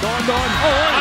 Gone. Oh,